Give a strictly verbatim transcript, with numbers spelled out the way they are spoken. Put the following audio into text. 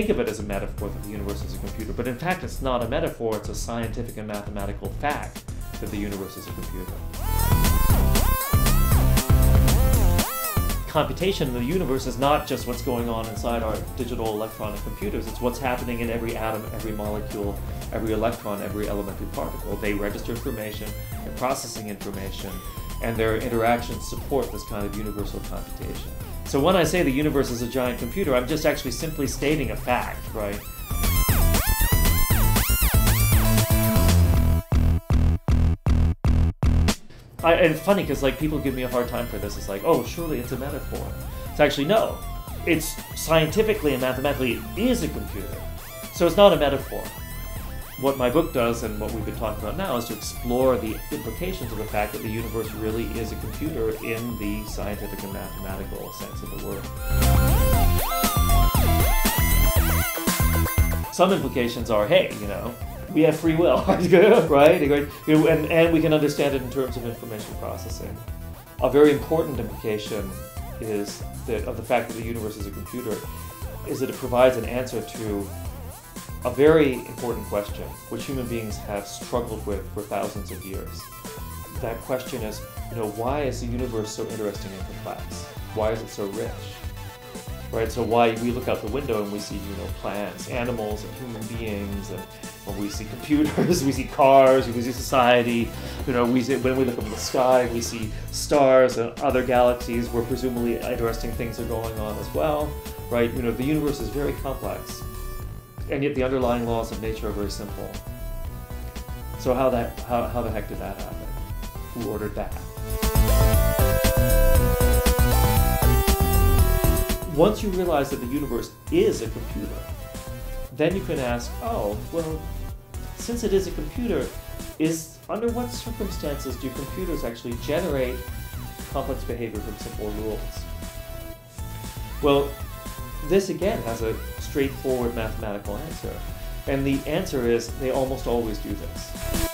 think of it as a metaphor that the universe is a computer, but in fact it's not a metaphor, it's a scientific and mathematical fact that the universe is a computer. Computation in the universe is not just what's going on inside our digital electronic computers, it's what's happening in every atom, every molecule, every electron, every elementary particle. They register information, they're processing information, and their interactions support this kind of universal computation. So when I say the universe is a giant computer, I'm just actually simply stating a fact, right? I, and it's funny because like people give me a hard time for this. It's like, oh, surely it's a metaphor. It's actually, no. It's scientifically and mathematically, it is a computer. So it's not a metaphor. What my book does and what we've been talking about now is to explore the implications of the fact that the universe really is a computer in the scientific and mathematical sense of the word. Some implications are, hey, you know, we have free will, right? And, and we can understand it in terms of information processing. A very important implication is that of the fact that the universe is a computer is that it provides an answer to a very important question, which human beings have struggled with for thousands of years. That question is, you know, why is the universe so interesting and complex? Why is it so rich? Right, so why we look out the window and we see, you know, plants, animals, and human beings, and well, we see computers, we see cars, we see society. You know, we see, when we look up in the sky, we see stars and other galaxies where presumably interesting things are going on as well. Right, you know, the universe is very complex. And yet the underlying laws of nature are very simple. So how, that, how, how the heck did that happen? Who ordered that? Once you realize that the universe is a computer, then you can ask, oh, well, since it is a computer, is under what circumstances do computers actually generate complex behavior from simple rules? Well, this again has a straightforward mathematical answer, and the answer is they almost always do this.